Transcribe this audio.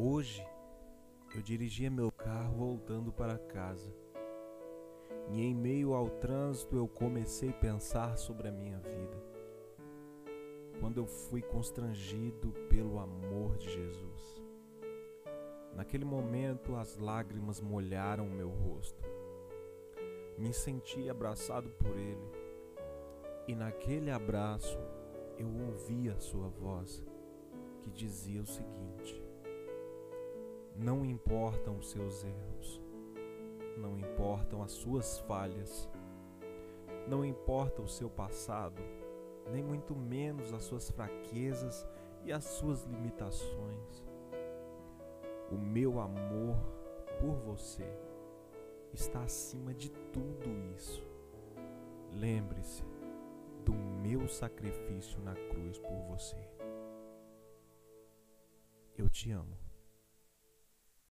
Hoje, eu dirigia meu carro voltando para casa. E em meio ao trânsito eu comecei a pensar sobre a minha vida, quando eu fui constrangido pelo amor de Jesus. Naquele momento as lágrimas molharam o meu rosto. Me senti abraçado por Ele. E naquele abraço eu ouvi a sua voz, que dizia o seguinte: não importam os seus erros, não importam as suas falhas, não importa o seu passado, nem muito menos as suas fraquezas e as suas limitações. O meu amor por você está acima de tudo isso. Lembre-se do meu sacrifício na cruz por você. Eu te amo.